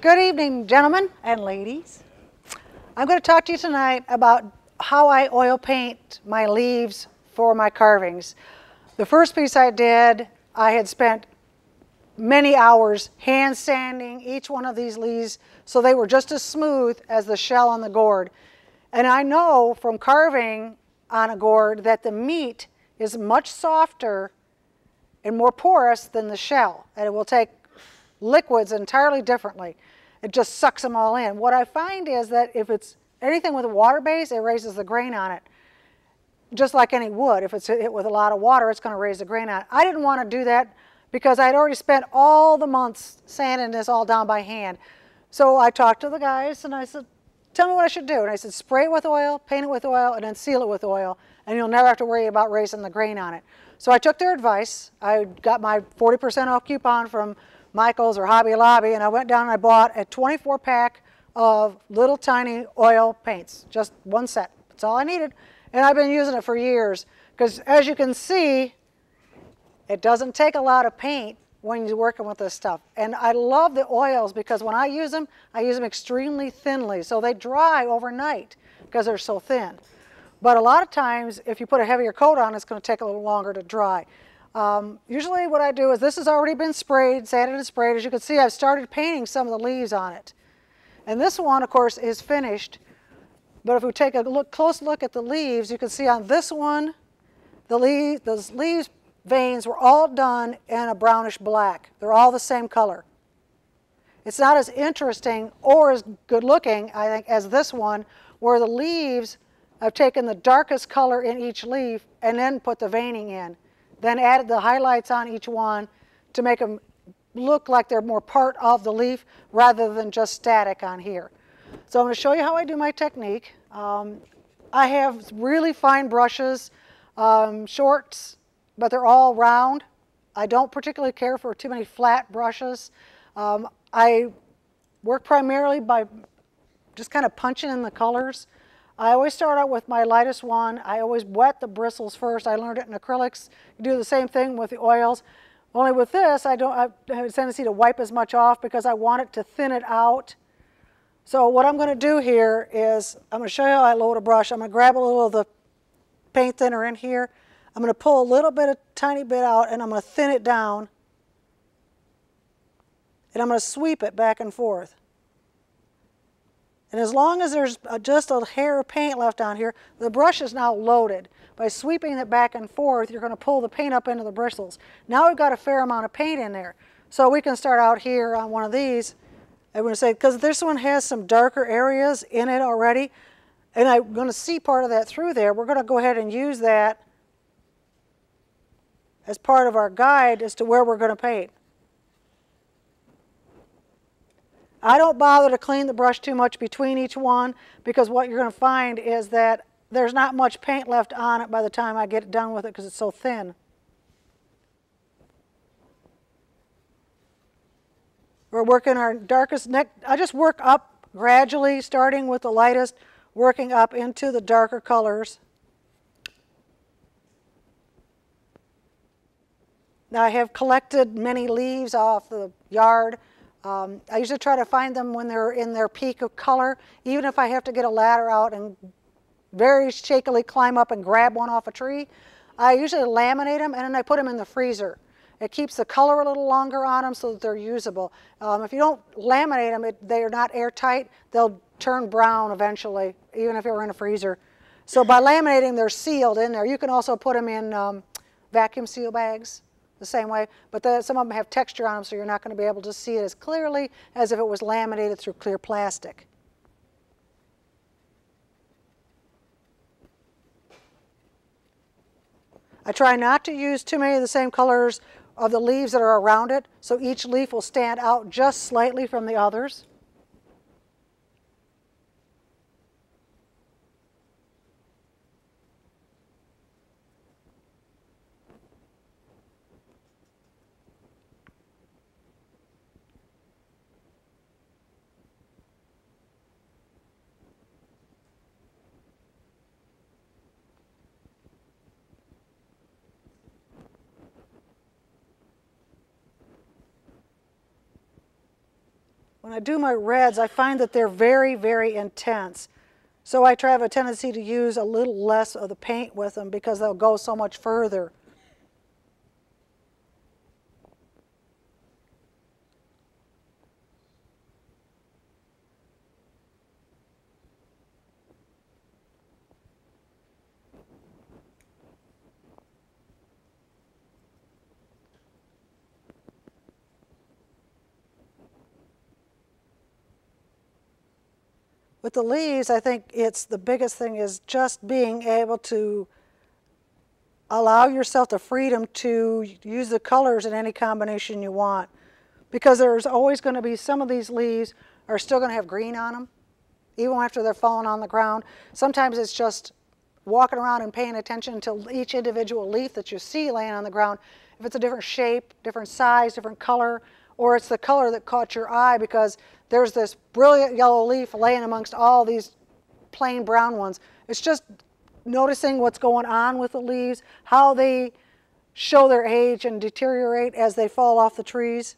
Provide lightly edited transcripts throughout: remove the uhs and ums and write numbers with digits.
Good evening, gentlemen and ladies. I'm going to talk to you tonight about how I oil paint my leaves for my carvings. The first piece I did, I had spent many hours hand sanding each one of these leaves so they were just as smooth as the shell on the gourd. And I know from carving on a gourd that the meat is much softer and more porous than the shell, and it will take liquids entirely differently. It just sucks them all in. What I find is that if it's anything with a water base, it raises the grain on it. Just like any wood, if it's hit with a lot of water, it's going to raise the grain on it. I didn't want to do that because I'd already spent all the months sanding this all down by hand. So I talked to the guys and I said, tell me what I should do. And I said, spray it with oil, paint it with oil, and then seal it with oil, and you'll never have to worry about raising the grain on it. So I took their advice. I got my 40% off coupon from Michael's or Hobby Lobby, and I went down and I bought a 24-pack of little tiny oil paints, just one set. That's all I needed, and I've been using it for years because, as you can see, it doesn't take a lot of paint when you're working with this stuff. And I love the oils because when I use them extremely thinly, so they dry overnight because they're so thin. But a lot of times, if you put a heavier coat on, it's going to take a little longer to dry. Usually what I do is, this has already been sprayed, sanded and sprayed. As you can see, I've started painting some of the leaves on it. And this one, of course, is finished. But if we take a look, close look at the leaves, you can see on this one, those leaves veins were all done in a brownish black. They're all the same color. It's not as interesting or as good looking, I think, as this one, where the leaves, I've taken the darkest color in each leaf and then put the veining in. Then added the highlights on each one to make them look like they're more part of the leaf rather than just static on here. So I'm going to show you how I do my technique. I have really fine brushes, shorts, but they're all round. I don't particularly care for too many flat brushes. I work primarily by just kind of punching in the colors. I always start out with my lightest one. I always wet the bristles first. I learned it in acrylics. You do the same thing with the oils. Only with this, I have a tendency to wipe as much off because I want it to thin it out. So what I'm going to do here is, I'm going to show you how I load a brush. I'm going to grab a little of the paint thinner in here. I'm going to pull a little bit, a tiny bit out, and I'm going to thin it down. And I'm going to sweep it back and forth. And as long as there's just a hair of paint left on here, the brush is now loaded. By sweeping it back and forth, you're going to pull the paint up into the bristles. Now we've got a fair amount of paint in there. So we can start out here on one of these. I'm going to say, because this one has some darker areas in it already, and I'm going to see part of that through there, we're going to go ahead and use that as part of our guide as to where we're going to paint. I don't bother to clean the brush too much between each one because what you're going to find is that there's not much paint left on it by the time I get done with it because it's so thin. We're working our darkest neck. I just work up gradually, starting with the lightest, working up into the darker colors. Now I have collected many leaves off the yard. I usually try to find them when they're in their peak of color, even if I have to get a ladder out and very shakily climb up and grab one off a tree. I usually laminate them and then I put them in the freezer. It keeps the color a little longer on them so that they're usable. If you don't laminate them, they are not airtight. They'll turn brown eventually, even if you're in a freezer. So by laminating, they're sealed in there. You can also put them in vacuum seal bags the same way, but some of them have texture on them, so you're not going to be able to see it as clearly as if it was laminated through clear plastic. I try not to use too many of the same colors of the leaves that are around it, so each leaf will stand out just slightly from the others. When I do my reds, I find that they're very, very intense. So I have a tendency to use a little less of the paint with them because they'll go so much further. With the leaves, I think it's the biggest thing is just being able to allow yourself the freedom to use the colors in any combination you want, because there's always going to be some of these leaves are still going to have green on them, even after they're fallen on the ground. Sometimes it's just walking around and paying attention to each individual leaf that you see laying on the ground. If it's a different shape, different size, different color, or it's the color that caught your eye because there's this brilliant yellow leaf laying amongst all these plain brown ones. It's just noticing what's going on with the leaves, how they show their age and deteriorate as they fall off the trees.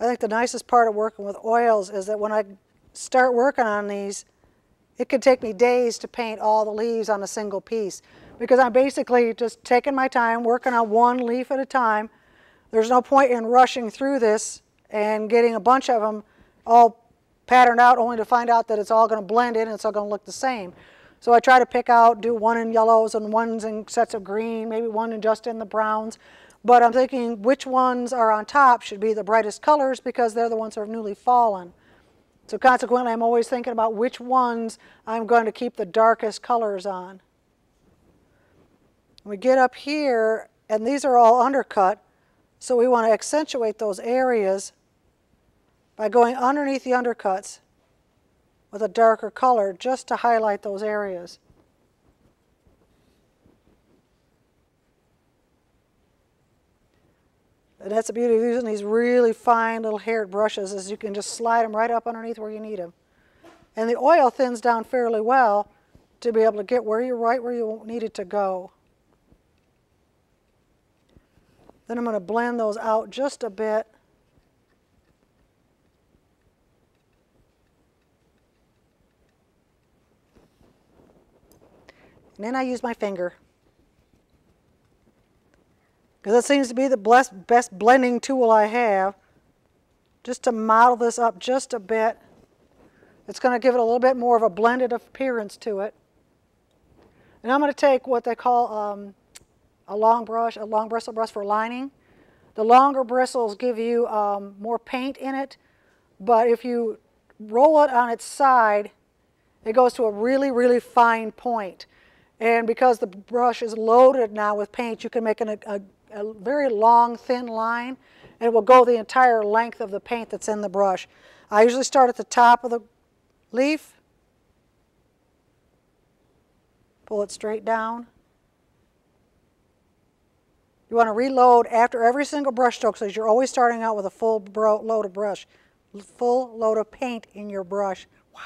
I think the nicest part of working with oils is that when I start working on these, it could take me days to paint all the leaves on a single piece because I'm basically just taking my time, working on one leaf at a time. There's no point in rushing through this and getting a bunch of them all patterned out only to find out that it's all going to blend in and it's all going to look the same. So I try to pick out, do one in yellows and ones in sets of green, maybe one just in the browns. But I'm thinking which ones are on top should be the brightest colors because they're the ones that have newly fallen. So consequently, I'm always thinking about which ones I'm going to keep the darkest colors on. We get up here, and these are all undercut, so we want to accentuate those areas by going underneath the undercuts with a darker color just to highlight those areas. And that's the beauty of using these really fine little haired brushes, is you can just slide them right up underneath where you need them. And the oil thins down fairly well to be able to get right where you need it to go. Then I'm going to blend those out just a bit. And then I use my finger, because that seems to be the best blending tool I have, just to model this up just a bit. It's going to give it a little bit more of a blended appearance to it. And I'm going to take what they call a long bristle brush for lining. The longer bristles give you more paint in it, but if you roll it on its side, it goes to a really, really fine point. And because the brush is loaded now with paint, you can make a very long, thin line, and it will go the entire length of the paint that's in the brush. I usually start at the top of the leaf, pull it straight down. You want to reload after every single brush stroke, so you're always starting out with a full load of brush, full load of paint in your brush. Wow.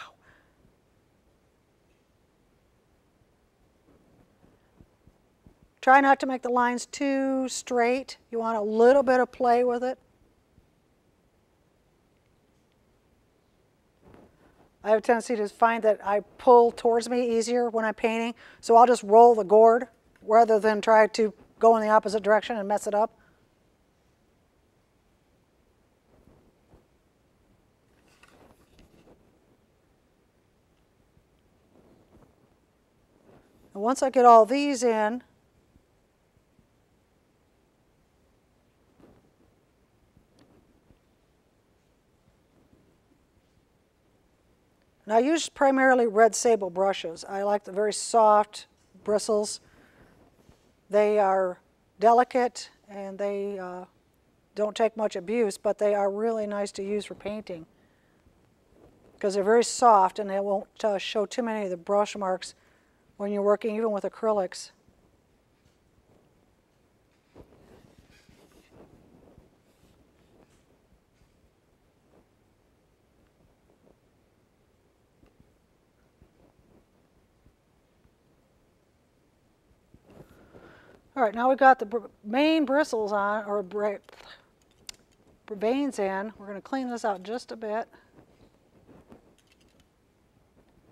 Try not to make the lines too straight. You want a little bit of play with it. I have a tendency to find that I pull towards me easier when I'm painting, so I'll just roll the gourd rather than try to go in the opposite direction and mess it up. And once I get all these in, and I use primarily red sable brushes. I like the very soft bristles. They are delicate and they don't take much abuse, but they are really nice to use for painting because they're very soft and they won't show too many of the brush marks when you're working even with acrylics. All right, now we've got the main bristles on, or veins in. We're going to clean this out just a bit.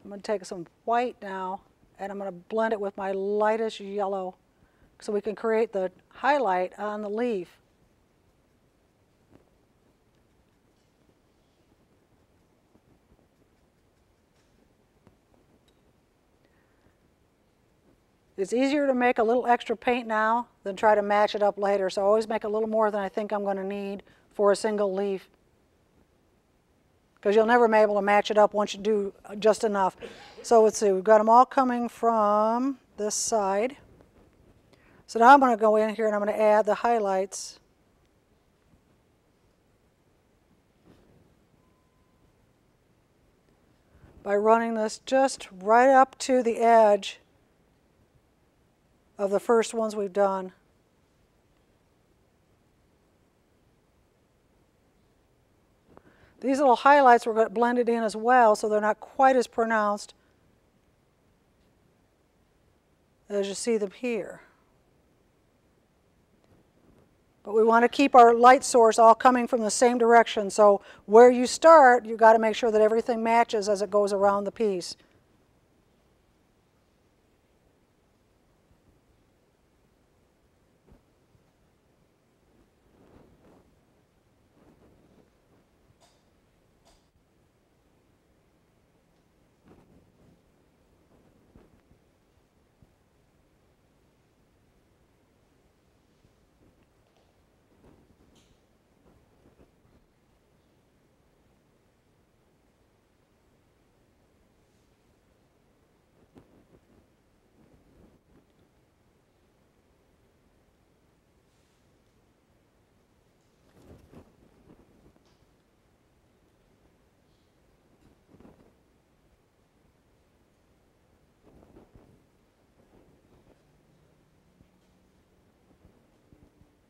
I'm going to take some white now, and I'm going to blend it with my lightest yellow so we can create the highlight on the leaf. It's easier to make a little extra paint now than try to match it up later, so I always make a little more than I think I'm going to need for a single leaf, because you'll never be able to match it up once you do just enough. So let's see, we've got them all coming from this side. So now I'm going to go in here and I'm going to add the highlights. By running this just right up to the edge of the first ones we've done. These little highlights were blended in as well, so they're not quite as pronounced as you see them here. But we want to keep our light source all coming from the same direction, so where you start, you've got to make sure that everything matches as it goes around the piece.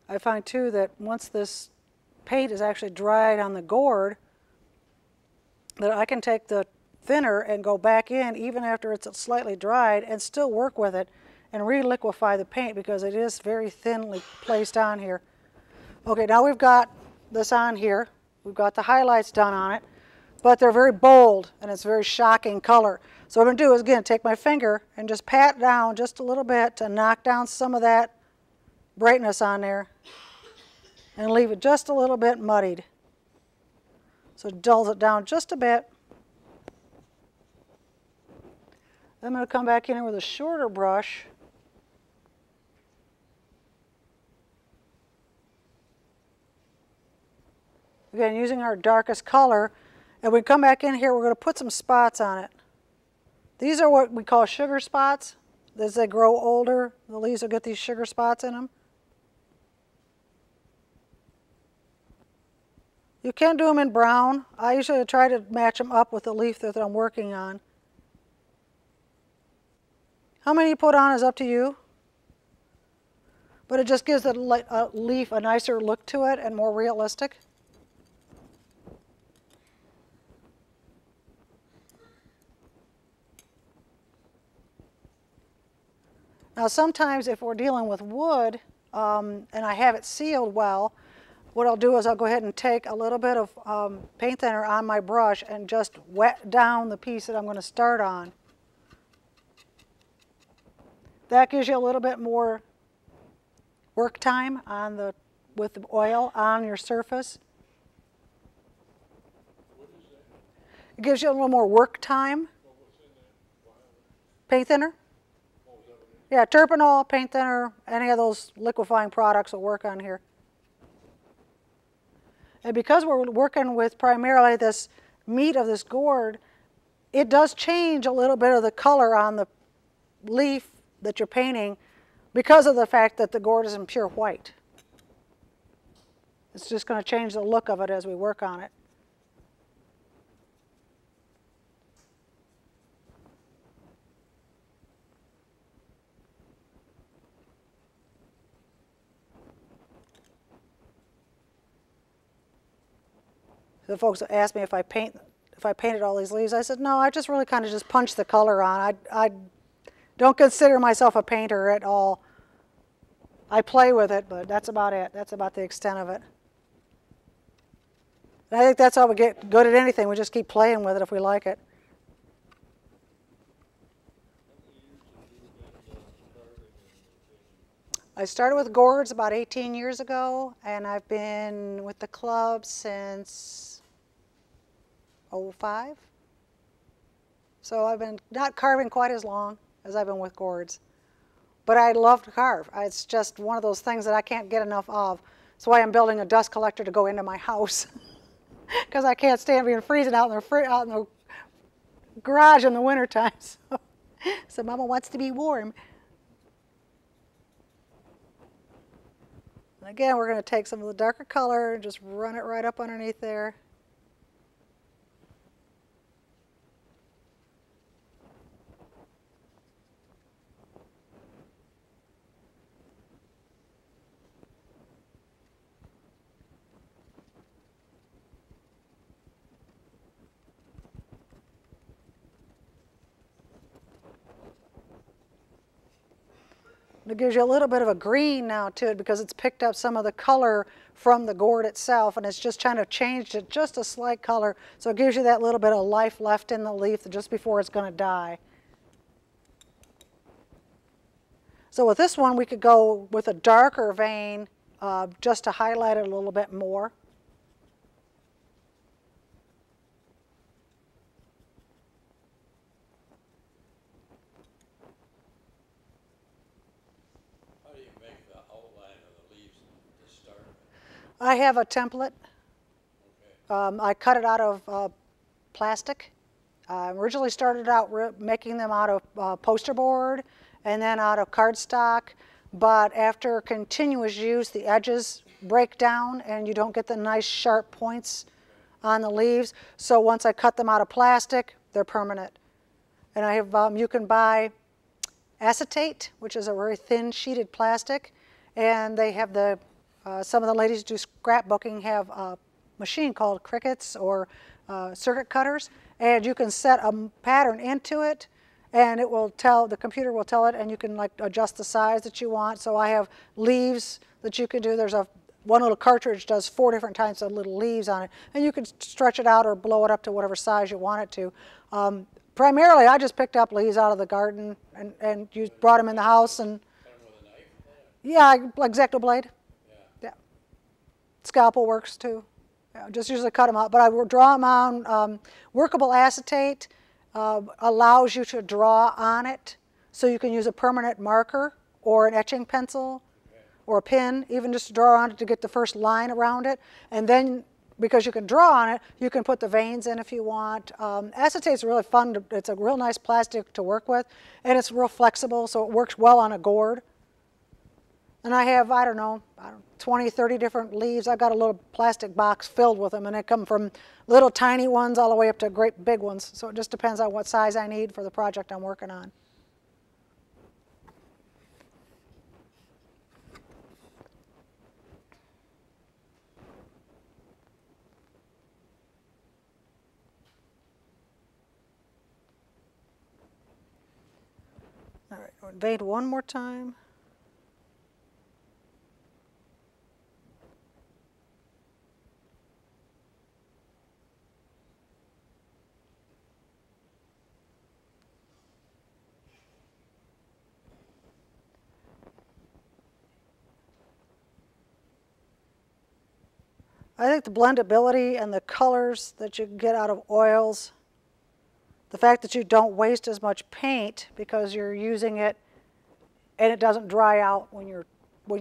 I find too that once this paint is actually dried on the gourd, that I can take the thinner and go back in even after it's slightly dried and still work with it and re-liquefy the paint, because it is very thinly placed on here. Okay, now we've got this on here. We've got the highlights done on it, but they're very bold and it's very shocking color. So what I'm gonna do is, again, take my finger and just pat down just a little bit to knock down some of that brightness on there, and leave it just a little bit muddied. So dulls it down just a bit. I'm going to come back in here with a shorter brush again, using our darkest color, and we come back in here, we're going to put some spots on it. These are what we call sugar spots. As they grow older, the leaves will get these sugar spots in them. You can do them in brown. I usually try to match them up with the leaf that I'm working on. How many you put on is up to you, but it just gives the leaf a nicer look to it and more realistic. Now sometimes if we're dealing with wood and I have it sealed well, what I'll do is I'll go ahead and take a little bit of paint thinner on my brush and just wet down the piece that I'm going to start on. That gives you a little bit more work time on the, with the oil on your surface. It gives you a little more work time. Paint thinner? Yeah, terpenol, paint thinner, any of those liquefying products will work on here. And because we're working with primarily this meat of this gourd, it does change a little bit of the color on the leaf that you're painting because of the fact that the gourd is in pure white. It's just going to change the look of it as we work on it. The folks asked me if I painted all these leaves. I said, no, I just really kind of just punch the color on. I don't consider myself a painter at all. I play with it, but that's about it. That's about the extent of it. And I think that's how we get good at anything. We just keep playing with it if we like it. I started with gourds about 18 years ago, and I've been with the club since 05. So I've been not carving quite as long as I've been with gourds. But I love to carve. It's just one of those things that I can't get enough of. That's why I'm building a dust collector to go into my house. Because I can't stand being freezing out in the garage in the winter time. So Mama wants to be warm. And again, we're going to take some of the darker color and just run it right up underneath there. It gives you a little bit of a green now to it because it's picked up some of the color from the gourd itself, and it's just kind of changed it just a slight color, so it gives you that little bit of life left in the leaf just before it's going to die. So with this one we could go with a darker vein just to highlight it a little bit more. I have a template. I cut it out of plastic. I originally started out making them out of poster board and then out of cardstock, but after continuous use the edges break down and you don't get the nice sharp points on the leaves. So once I cut them out of plastic, they're permanent. And I have, you can buy acetate, which is a very thin sheeted plastic, and they have the some of the ladies who do scrapbooking have a machine called Cricuts or circuit cutters, and you can set a pattern into it and it will tell, the computer will tell it, and you can like adjust the size that you want. So I have leaves that you can do. There's one little cartridge does 4 different types of little leaves on it, and you can stretch it out or blow it up to whatever size you want it to. Primarily I just picked up leaves out of the garden and brought them in the house. And yeah, X-Acto blade. Scalpel works too. I just usually cut them out, but I will draw them on. Workable acetate allows you to draw on it, so you can use a permanent marker or an etching pencil or a pen, even just to draw on it to get the first line around it. And then, because you can draw on it, you can put the veins in if you want. Acetate's really fun. It's a real nice plastic to work with, and it's real flexible, so it works well on a gourd. And I have, I don't know, 20, 30 different leaves. I've got a little plastic box filled with them, and they come from little tiny ones all the way up to great big ones. So it just depends on what size I need for the project I'm working on. All right, we'll invade one more time. I think the blendability and the colors that you get out of oils, the fact that you don't waste as much paint because you're using it and it doesn't dry out when you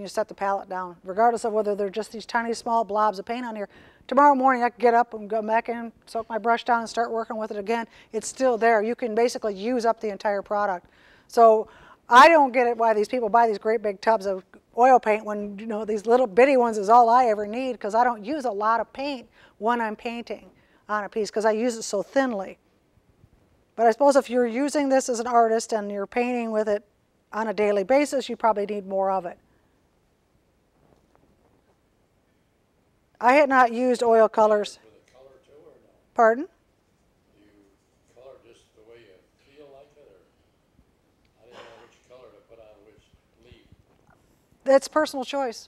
set the palette down, regardless of whether they're just these tiny small blobs of paint on here. Tomorrow morning I can get up and go back in, soak my brush down and start working with it again. It's still there. You can basically use up the entire product. So I don't get it why these people buy these great big tubs of oil paint when, you know, these little bitty ones is all I ever need, because I don't use a lot of paint when I'm painting on a piece because I use it so thinly. But I suppose if you're using this as an artist and you're painting with it on a daily basis, you probably need more of it. I had not used oil colors. With a color too, or no? Pardon? You color just the way you feel like it, or I didn't know which color to put on which leaf. That's personal choice.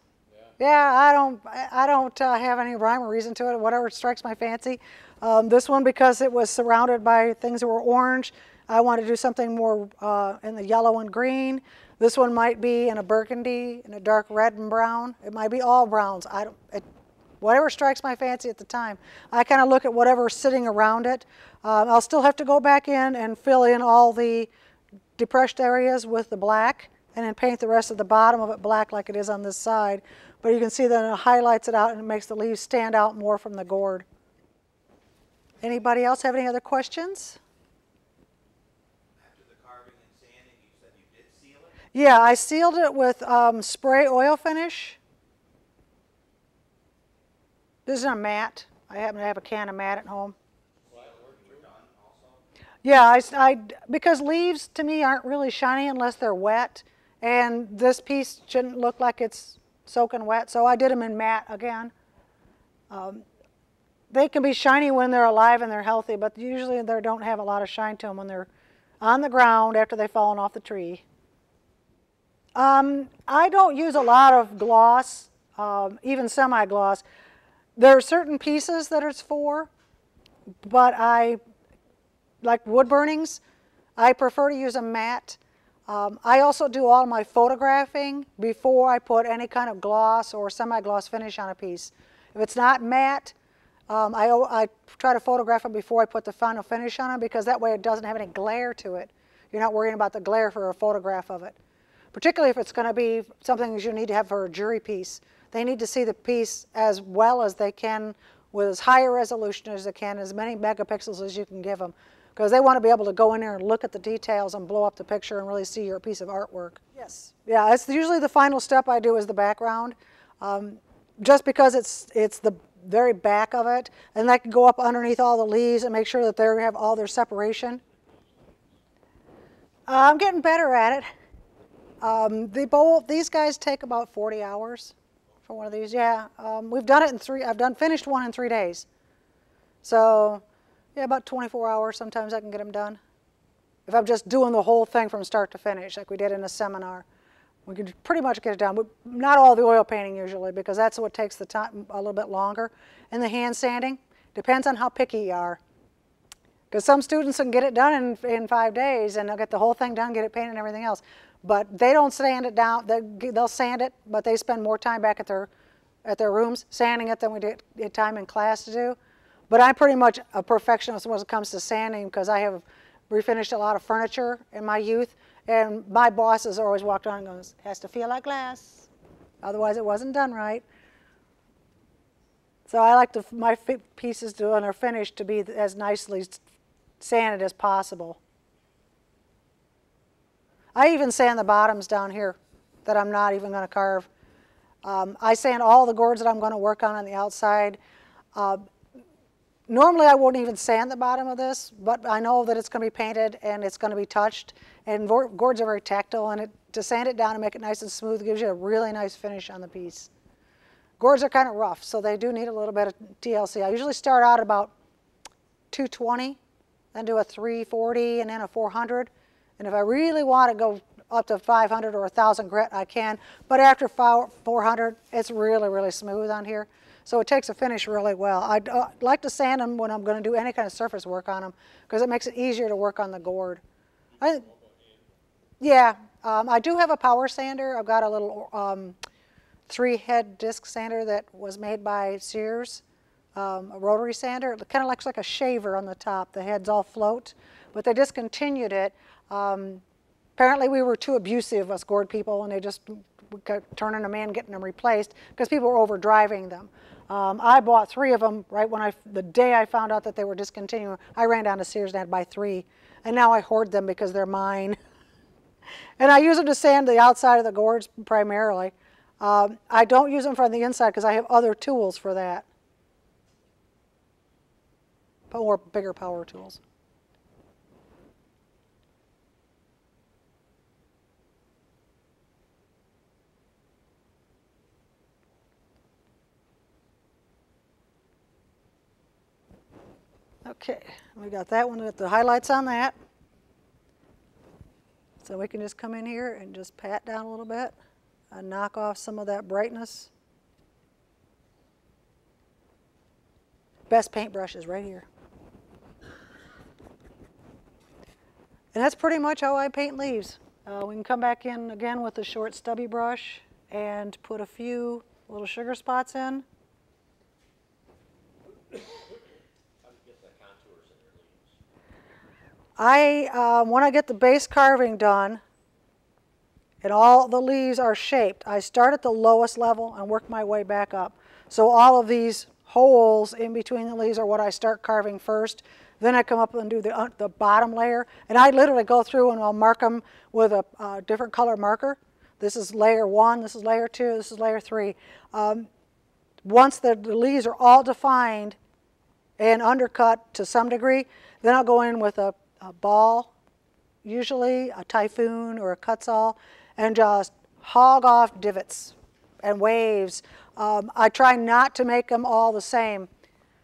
Yeah, I don't have any rhyme or reason to it. Whatever strikes my fancy. This one, because it was surrounded by things that were orange, I want to do something more in the yellow and green. This one might be in a burgundy, in a dark red and brown. It might be all browns. Whatever strikes my fancy at the time. I kind of look at whatever's sitting around it. I'll still have to go back in and fill in all the depressed areas with the black, and then paint the rest of the bottom of it black like it is on this side. But you can see that it highlights it out and it makes the leaves stand out more from the gourd. Anybody else have any other questions? After the carving and sanding, you said you did seal it? Yeah, I sealed it with spray oil finish. This is a matte. I happen to have a can of matte at home. Yeah, because leaves to me aren't really shiny unless they're wet, and this piece shouldn't look like it's soaking wet, so I did them in matte again. They can be shiny when they're alive and they're healthy, but usually they don't have a lot of shine to them when they're on the ground after they've fallen off the tree. I don't use a lot of gloss, even semi-gloss. There are certain pieces that it's for, but like wood burnings, I prefer to use a matte. I also do all my photographing before I put any kind of gloss or semi-gloss finish on a piece. If it's not matte, I try to photograph it before I put the final finish on it, because that way it doesn't have any glare to it. You're not worrying about the glare for a photograph of it. Particularly if it's going to be something that you need to have for a jury piece. They need to see the piece as well as they can, with as high a resolution as they can, as many megapixels as you can give them, because they want to be able to go in there and look at the details and blow up the picture and really see your piece of artwork. Yes. Yeah, it's usually the final step I do is the background, just because it's the very back of it, and I can go up underneath all the leaves and make sure that they have all their separation. I'm getting better at it. These guys take about 40 hours for one of these. Yeah, we've done it in three. I've finished one in 3 days. So. Yeah, about 24 hours sometimes I can get them done. If I'm just doing the whole thing from start to finish, like we did in a seminar, we could pretty much get it done. But not all the oil painting usually, because that's what takes the time a little bit longer. And the hand sanding depends on how picky you are. Because some students can get it done in 5 days, and they'll get the whole thing done, get it painted and everything else. But they don't sand it down. They'll sand it, but they spend more time back at their rooms sanding it than we did time in class to do. But I'm pretty much a perfectionist when it comes to sanding, because I have refinished a lot of furniture in my youth, and my bosses always walked on and goes, "Has to feel like glass, otherwise it wasn't done right." So I like my pieces when they're finished to be as nicely sanded as possible. I even sand the bottoms down here that I'm not even going to carve. I sand all the gourds that I'm going to work on the outside. Normally I won't even sand the bottom of this, but I know that it's going to be painted and it's going to be touched, and gourds are very tactile, and to sand it down and make it nice and smooth gives you a really nice finish on the piece. Gourds are kind of rough, so they do need a little bit of TLC. I usually start out about 220, then do a 340 and then a 400, and if I really want to go up to 500 or 1,000 grit I can, but after 400 it's really, really smooth on here. So it takes a finish really well. I like to sand them when I'm going to do any kind of surface work on them, because it makes it easier to work on the gourd. I do have a power sander. I've got a little three-head disc sander that was made by Sears, a rotary sander. It kind of looks like a shaver on the top. The heads all float, but they discontinued it. Apparently we were too abusive, us gourd people, and they just kept turning them in, getting them replaced, because people were overdriving them. I bought 3 of them right when the day I found out that they were discontinuing. I ran down to Sears and had to buy 3, and now I hoard them because they're mine. And I use them to sand the outside of the gourds primarily. I don't use them from the inside because I have other tools for that, or bigger power tools. Okay, we got that one with the highlights on that. So we can just come in here and just pat down a little bit knock off some of that brightness. Best paintbrush is right here. And that's pretty much how I paint leaves. We can come back in again with a short stubby brush and put a few little sugar spots in. When I get the base carving done and all the leaves are shaped, I start at the lowest level and work my way back up. So all of these holes in between the leaves are what I start carving first. Then I come up and do the bottom layer, and I literally go through and I'll mark them with a different color marker. This is layer 1, this is layer 2, this is layer 3. Once the leaves are all defined and undercut to some degree, then I'll go in with a ball, usually a Typhoon or a Cutsaw, and just hog off divots and waves. I try not to make them all the same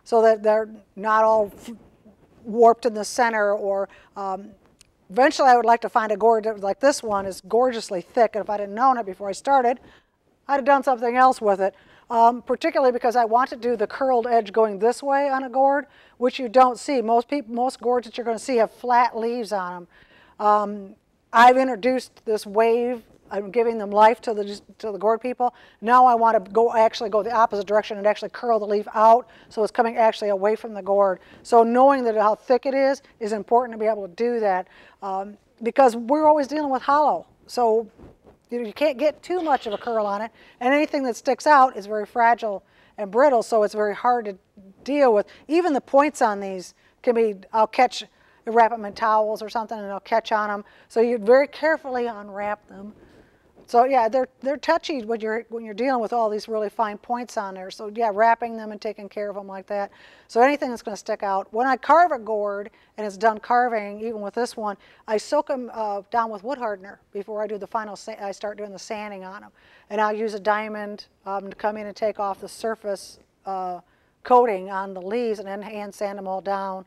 so that they're not all warped in the center, or eventually I would like to find a gourd like this one is gorgeously thick, and if I didn't known it before I started, I'd have done something else with it. Particularly because I want to do the curled edge going this way on a gourd, which you don't see. Most gourds that you're going to see have flat leaves on them. I've introduced this wave. I'm giving them life to the gourd people. Now I want to actually go the opposite direction and actually curl the leaf out, so it's coming actually away from the gourd. So knowing that how thick it is important to be able to do that, because we're always dealing with hollow. So you can't get too much of a curl on it, and anything that sticks out is very fragile and brittle, so it's very hard to deal with. Even the points on these can be, you wrap them in towels or something and they'll catch on them, so you very carefully unwrap them. So yeah, they're touchy when you're dealing with all these really fine points on there, so yeah, wrapping them and taking care of them like that. So anything that's going to stick out. When I carve a gourd and it's done carving, even with this one, I soak them down with wood hardener before I do the final, I start doing the sanding on them. And I'll use a diamond to come in and take off the surface coating on the leaves and then hand sand them all down,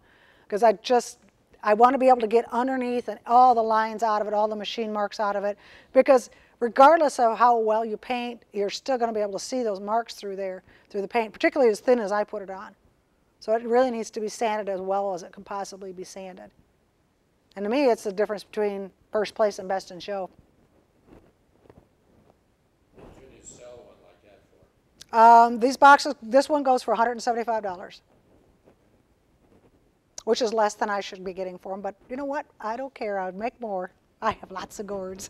because I want to be able to get underneath and all the lines out of it, all the machine marks out of it, because regardless of how well you paint, you're still going to be able to see those marks through there, through the paint, particularly as thin as I put it on. So it really needs to be sanded as well as it can possibly be sanded. And to me, it's the difference between first place and best in show. What do you need to sell one like that for? These boxes, this one goes for $175, which is less than I should be getting for them. But you know what? I don't care. I would make more. I have lots of gourds.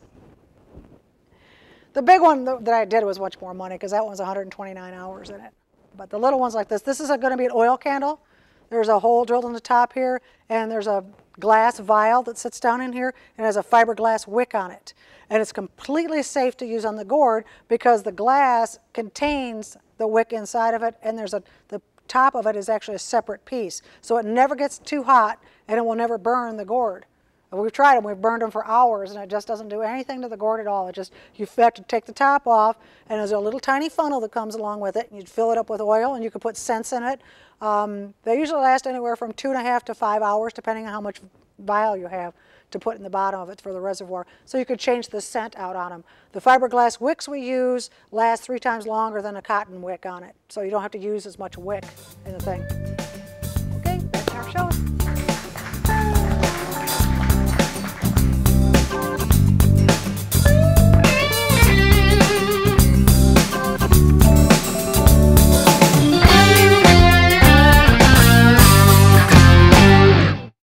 The big one that I did was much more money, because that one's 129 hours in it. But the little ones like this, this is going to be an oil candle. There's a hole drilled in the top here, and there's a glass vial that sits down in here and has a fiberglass wick on it. And it's completely safe to use on the gourd because the glass contains the wick inside of it, and there's the top of it is actually a separate piece. So it never gets too hot, and it will never burn the gourd. We've tried them, we've burned them for hours, and it just doesn't do anything to the gourd at all. It just, you have to take the top off, and there's a little tiny funnel that comes along with it, and you'd fill it up with oil, and you could put scents in it. They usually last anywhere from 2.5 to 5 hours, depending on how much vial you have to put in the bottom of it for the reservoir. So you could change the scent out on them. The fiberglass wicks we use last 3 times longer than a cotton wick on it, so you don't have to use as much wick in the thing. Okay, that's our show.